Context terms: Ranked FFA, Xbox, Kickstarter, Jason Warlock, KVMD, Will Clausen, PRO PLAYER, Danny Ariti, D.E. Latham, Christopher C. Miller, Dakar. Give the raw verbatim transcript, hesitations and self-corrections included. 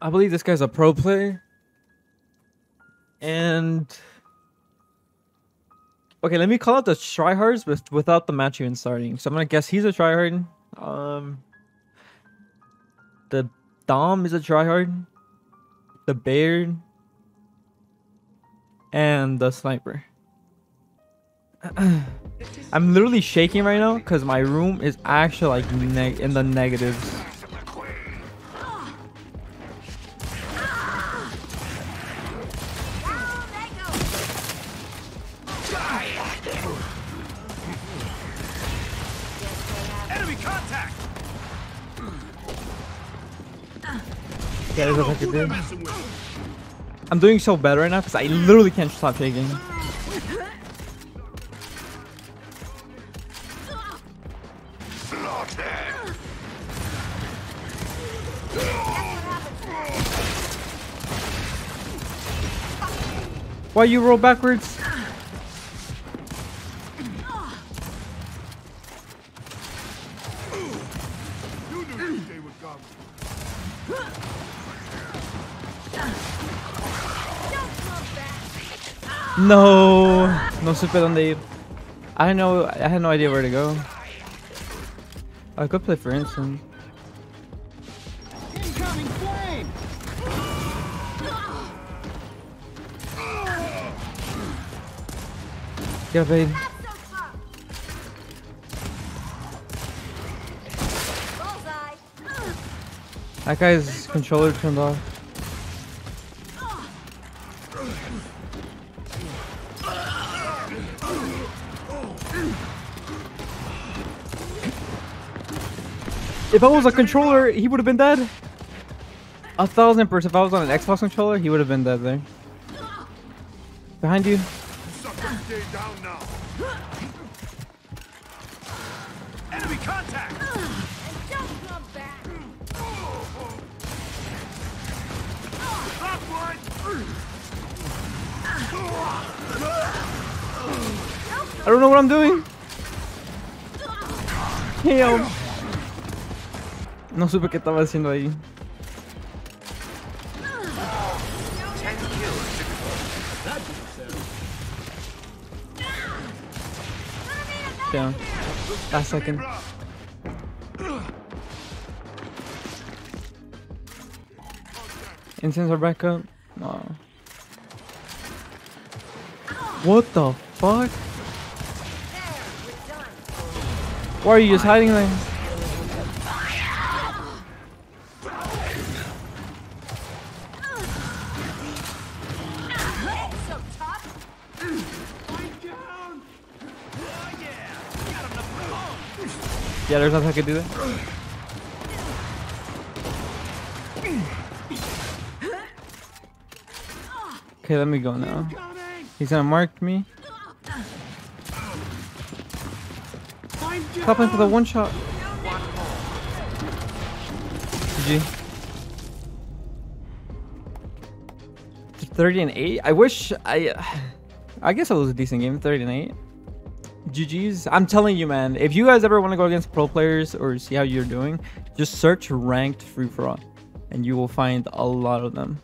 I believe this guy's a pro player. And okay, let me call out the tryhards with, without the match even starting. So I'm gonna guess he's a tryhard. Um, the Dom is a tryhard. The Bear and the Sniper. I'm literally shaking right now because my room is actually like neg in the negatives. Yeah, there's nothing I can do. I'm doing so bad right now because I literally can't stop shaking. Why you roll backwards? No, no super on the. I know. I had no idea where to go. I could play for instance. Yeah, babe. That guy's controller turned off. If I was a controller, he would have been dead. A thousand percent. If I was on an Xbox controller, he would have been dead there. Behind you. Stay down now. Enemy contact. Don't come back. I don't know what I'm doing. Damn. No supe qué estaba haciendo ahí. Down. Last second. Incense are back up. No. What the fuck? Why are you just hiding there? Yeah, there's nothing I can do there. Okay, let me go now. He's gonna mark me. Stop playing for the one shot. G G. thirty and eight? I wish I... I guess it was a decent game, thirty and eight. G G's. I'm telling you, man, if you guys ever want to go against pro players or see how you're doing, just search ranked free for all and you will find a lot of them.